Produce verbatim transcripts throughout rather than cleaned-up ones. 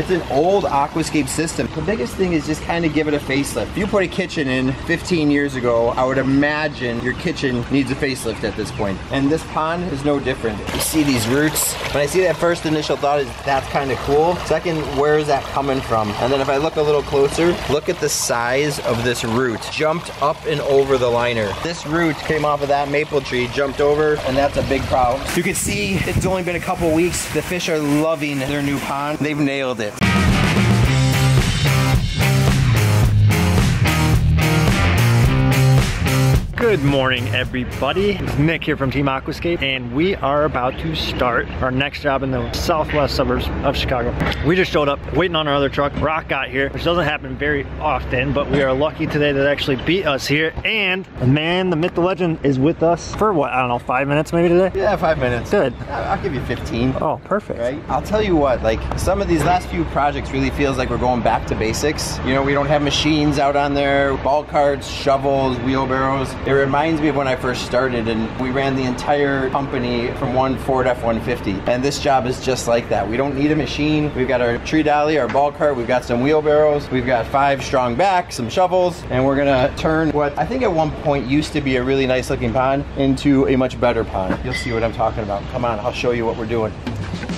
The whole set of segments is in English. It's an old Aquascape system. The biggest thing is just kind of give it a facelift. If you put a kitchen in fifteen years ago, I would imagine your kitchen needs a facelift at this point. And this pond is no different. You see these roots? When I see that, first initial thought is that's kind of cool. Second, where is that coming from? And then if I look a little closer, look at the size of this root. Jumped up and over the liner. This root came off of that maple tree, jumped over, and that's a big problem. You can see it's only been a couple weeks. The fish are loving their new pond. They've nailed it. Good morning, everybody. It's Nick here from Team Aquascape, and we are about to start our next job in the southwest suburbs of Chicago. We just showed up waiting on our other truck. Rock got here, which doesn't happen very often, but we are lucky today that it actually beat us here. And the man, the myth, the legend is with us for what? I don't know, five minutes maybe today? Yeah, five minutes. Good. I'll give you fifteen. Oh, perfect. Right? I'll tell you what, like some of these last few projects really feels like we're going back to basics. You know, we don't have machines out on there, ball carts, shovels, wheelbarrows. It reminds me of when I first started, and we ran the entire company from one Ford F one fifty. And this job is just like that. We don't need a machine. We've got our tree dolly, our ball cart, we've got some wheelbarrows, we've got five strong backs, some shovels, and we're gonna turn what I think at one point used to be a really nice looking pond into a much better pond. You'll see what I'm talking about. Come on, I'll show you what we're doing.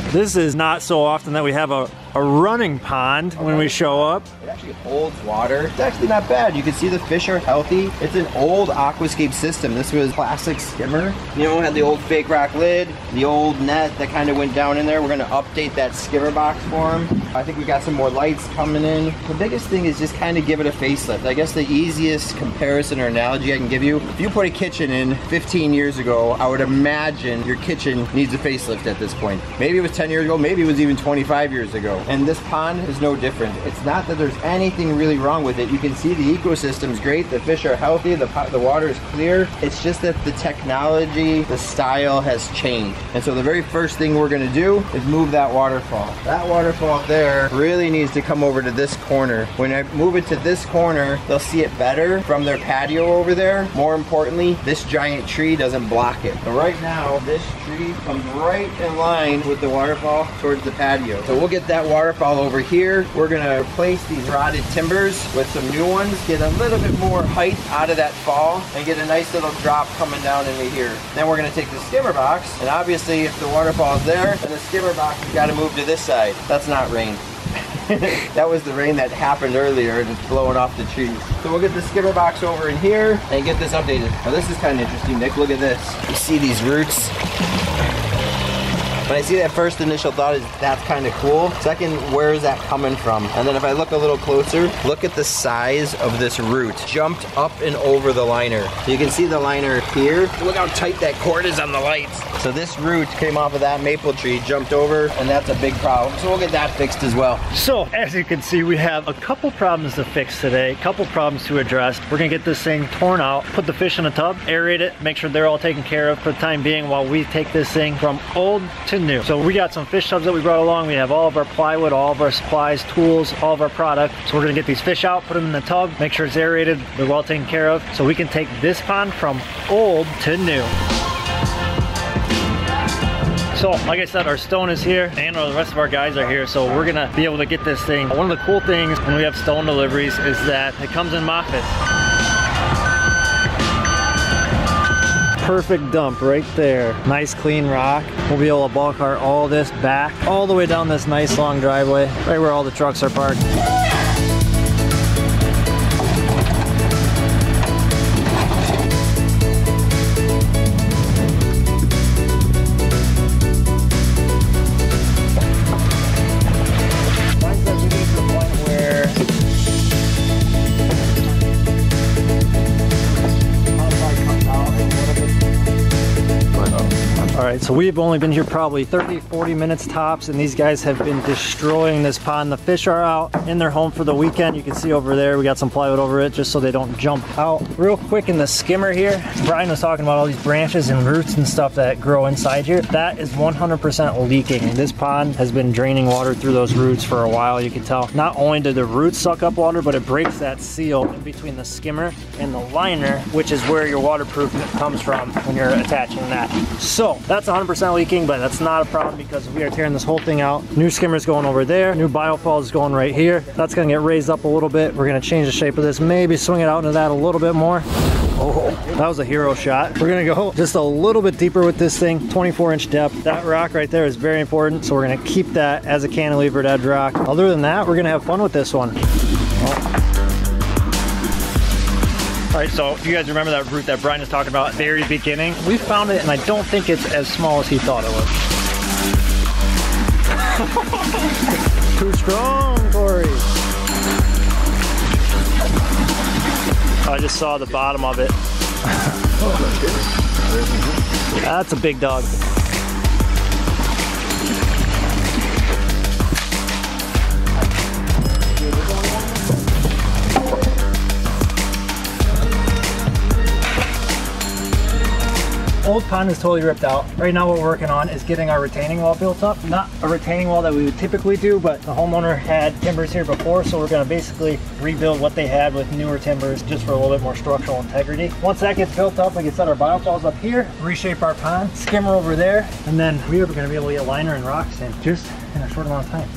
This is not so often that we have a a running pond when we show up. It actually holds water. It's actually not bad. You can see the fish are healthy. It's an old Aquascape system. This was plastic skimmer. You know, had the old fake rock lid, the old net that kind of went down in there. We're gonna update that skimmer box for them. I think we got some more lights coming in. The biggest thing is just kind of give it a facelift. I guess the easiest comparison or analogy I can give you, if you put a kitchen in fifteen years ago, I would imagine your kitchen needs a facelift at this point. Maybe it was ten years ago, maybe it was even twenty-five years ago. And this pond is no different. It's not that there's anything really wrong with it. You can see the ecosystem's great, the fish are healthy, the, the water is clear. It's just that the technology, the style has changed. And so the very first thing we're gonna do is move that waterfall. That waterfall there really needs to come over to this corner. When I move it to this corner, they'll see it better from their patio over there. More importantly, this giant tree doesn't block it. But right now, this tree comes right in line with the waterfall towards the patio. So we'll get that waterfall over here. We're gonna replace these rotted timbers with some new ones, get a little bit more height out of that fall, and get a nice little drop coming down into here. Then we're gonna take the skimmer box, and obviously if the waterfall is there, then the skimmer box has got to move to this side. That's not rain. That was the rain that happened earlier and it's blowing off the trees. So we'll get the skimmer box over in here and get this updated. Now this is kind of interesting, Nick. Look at this. You see these roots? When I see that, first initial thought is that's kind of cool. Second, where is that coming from? And then if I look a little closer, look at the size of this root. Jumped up and over the liner. So you can see the liner here. Look how tight that cord is on the lights. So this root came off of that maple tree, jumped over, and that's a big problem. So we'll get that fixed as well. So as you can see, we have a couple problems to fix today, a couple problems to address. We're gonna get this thing torn out, put the fish in a tub, aerate it, make sure they're all taken care of for the time being while we take this thing from old to new. So we got some fish tubs that we brought along. We have all of our plywood, all of our supplies, tools, all of our product. So we're gonna get these fish out, put them in the tub, make sure it's aerated, they're well taken care of, so we can take this pond from old to new. So, like I said, our stone is here and the rest of our guys are here, so we're gonna be able to get this thing. One of the cool things when we have stone deliveries is that it comes in Moffett. Perfect dump right there. Nice clean rock. We'll be able to ball cart all this back, all the way down this nice long driveway, right where all the trucks are parked. So we've only been here probably thirty, forty minutes tops, and these guys have been destroying this pond. The fish are out in their home for the weekend. You can see over there, we got some plywood over it just so they don't jump out. Real quick in the skimmer here, Brian was talking about all these branches and roots and stuff that grow inside here. That is one hundred percent leaking. This pond has been draining water through those roots for a while, you can tell. Not only do the roots suck up water, but it breaks that seal in between the skimmer and the liner, which is where your waterproof comes from when you're attaching that. So that's that's one hundred percent leaking, but that's not a problem because we are tearing this whole thing out. New skimmer's going over there. New BioFall is going right here. That's gonna get raised up a little bit. We're gonna change the shape of this, maybe swing it out into that a little bit more. Oh, that was a hero shot. We're gonna go just a little bit deeper with this thing, twenty-four inch depth. That rock right there is very important, so we're gonna keep that as a cantilevered edge rock. Other than that, we're gonna have fun with this one. Oh. All right, so if you guys remember that root that Brian was talking about at the very beginning, we found it, and I don't think it's as small as he thought it was. Too strong, Corey. I just saw the bottom of it. That's a big dog. Old pond is totally ripped out. Right now what we're working on is getting our retaining wall built up. Not a retaining wall that we would typically do, but the homeowner had timbers here before, so we're gonna basically rebuild what they had with newer timbers just for a little bit more structural integrity. Once that gets built up, we can set our biofalls up here, reshape our pond, skimmer over there, and then we are gonna be able to get liner and rocks in just in a short amount of time.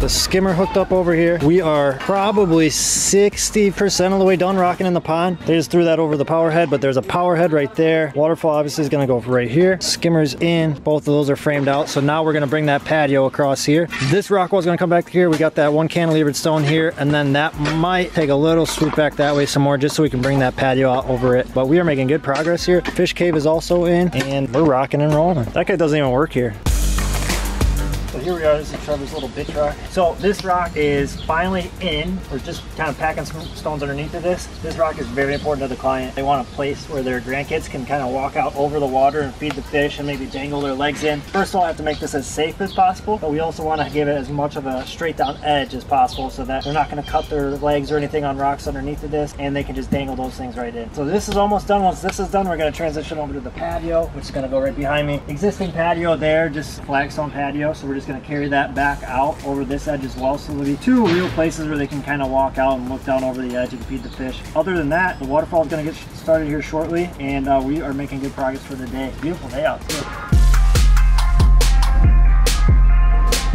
The skimmer hooked up over here. We are probably sixty percent of the way done rocking in the pond. They just threw that over the power head, but there's a power head right there. Waterfall obviously is gonna go right here. Skimmer's in, both of those are framed out. So now we're gonna bring that patio across here. This rock wall's gonna come back here. We got that one cantilevered stone here, and then that might take a little swoop back that way some more just so we can bring that patio out over it. But we are making good progress here. Fish cave is also in, and we're rocking and rolling. That guy doesn't even work here. Here we are, this is Trevor's little bitch rock. So this rock is finally in. We're just kind of packing some stones underneath of this. This rock is very important to the client. They want a place where their grandkids can kind of walk out over the water and feed the fish and maybe dangle their legs in. First of all, I have to make this as safe as possible, but we also want to give it as much of a straight down edge as possible so that they're not going to cut their legs or anything on rocks underneath of this, and they can just dangle those things right in. So this is almost done. Once this is done, we're going to transition over to the patio, which is going to go right behind me. Existing patio there, just flagstone patio. So we're just going to carry that back out over this edge as well, so there'll be two real places where they can kind of walk out and look down over the edge and feed the fish. Other than that, the waterfall is going to get started here shortly, and uh, we are making good progress for the day. Beautiful day out too.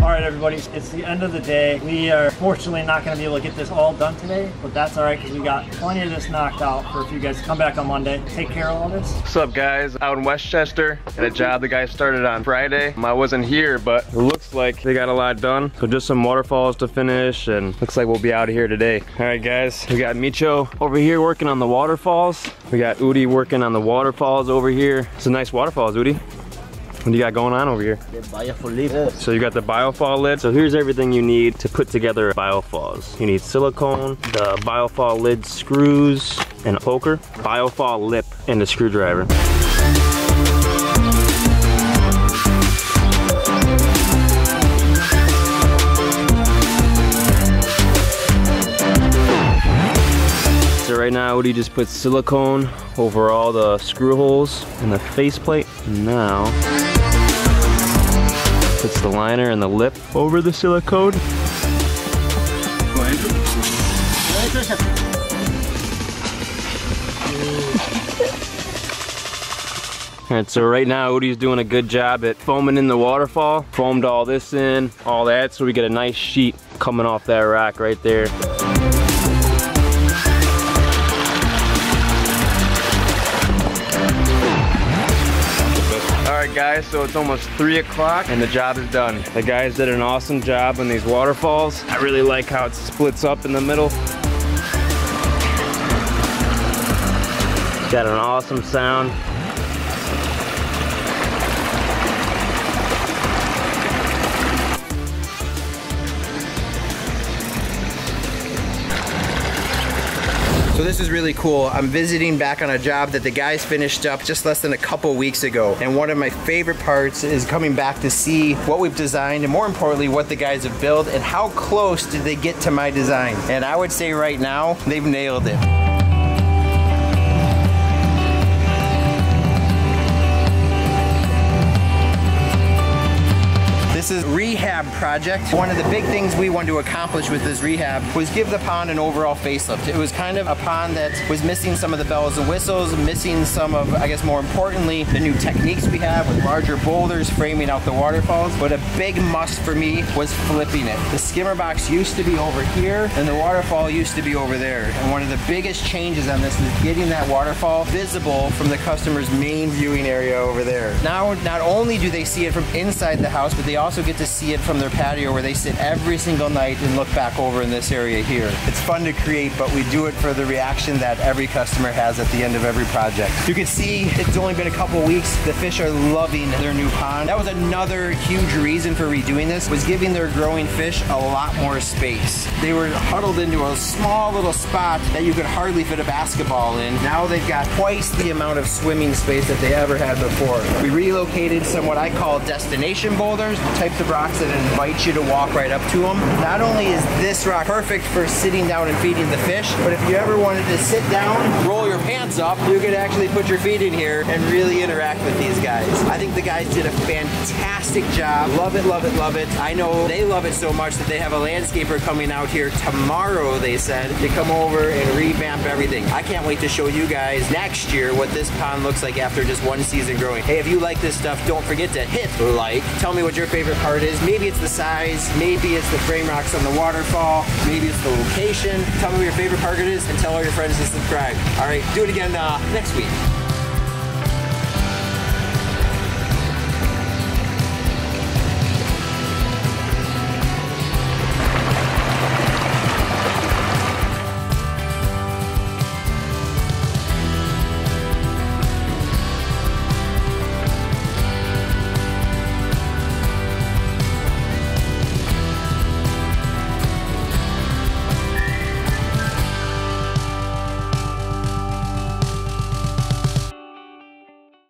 All right, everybody, it's the end of the day. We are fortunately not going to be able to get this all done today, but that's all right because we got plenty of this knocked out for if you guys come back on Monday. Take care of all this. What's up, guys? Out in Westchester at a job the guys started on Friday. I wasn't here, but it looks like they got a lot done. So just some waterfalls to finish, and looks like we'll be out of here today. All right, guys, we got Micho over here working on the waterfalls. We got Udi working on the waterfalls over here. It's a nice waterfalls, Udi. What do you got going on over here? The BioFall lid. So you got the BioFall lid. So here's everything you need to put together BioFalls. You need silicone, the BioFall lid screws, and a poker, BioFall lip, and a screwdriver. Right now, Udi just put silicone over all the screw holes and the faceplate. Now, puts the liner and the lip over the silicone. Alright, so right now Udi's doing a good job at foaming in the waterfall. Foamed all this in, all that, so we get a nice sheet coming off that rock right there. Guys, so it's almost three o'clock and the job is done. The guys did an awesome job on these waterfalls. I really like how it splits up in the middle. Got an awesome sound. this is really cool. I'm visiting back on a job that the guys finished up just less than a couple weeks ago. And one of my favorite parts is coming back to see what we've designed and more importantly, what the guys have built and how close did they get to my design. And I would say right now, they've nailed it. This is a rehab project. One of the big things we wanted to accomplish with this rehab was give the pond an overall facelift. It was kind of a pond that was missing some of the bells and whistles, missing some of, I guess more importantly, the new techniques we have with larger boulders framing out the waterfalls. But a big must for me was flipping it. The skimmer box used to be over here and the waterfall used to be over there. And one of the biggest changes on this is getting that waterfall visible from the customer's main viewing area over there. Now, not only do they see it from inside the house, but they also get to see it from their patio where they sit every single night and look back over in this area here. It's fun to create, but we do it for the reaction that every customer has at the end of every project. You can see it's only been a couple weeks. The fish are loving their new pond. That was another huge reason for redoing this, was giving their growing fish a lot more space. They were huddled into a small little spot that you could hardly fit a basketball in. Now they've got twice the amount of swimming space that they ever had before. We relocated some what I call destination boulders, types of rocks that invite you to walk right up to them. Not only is this rock perfect for sitting down and feeding the fish, but if you ever wanted to sit down, roll your pants up, you could actually put your feet in here and really interact with these guys. I think the guys did a fantastic job. Love it, love it, love it. I know they love it so much that they have a landscaper coming out here tomorrow, they said, to come over and revamp everything. I can't wait to show you guys next year what this pond looks like after just one season growing. Hey, if you like this stuff, don't forget to hit like. Tell me what your favorite part is. Maybe it's the size, maybe it's the frame rocks on the waterfall, maybe it's the location. Tell me what your favorite part it is and tell all your friends to subscribe. All right, do it again uh, next week.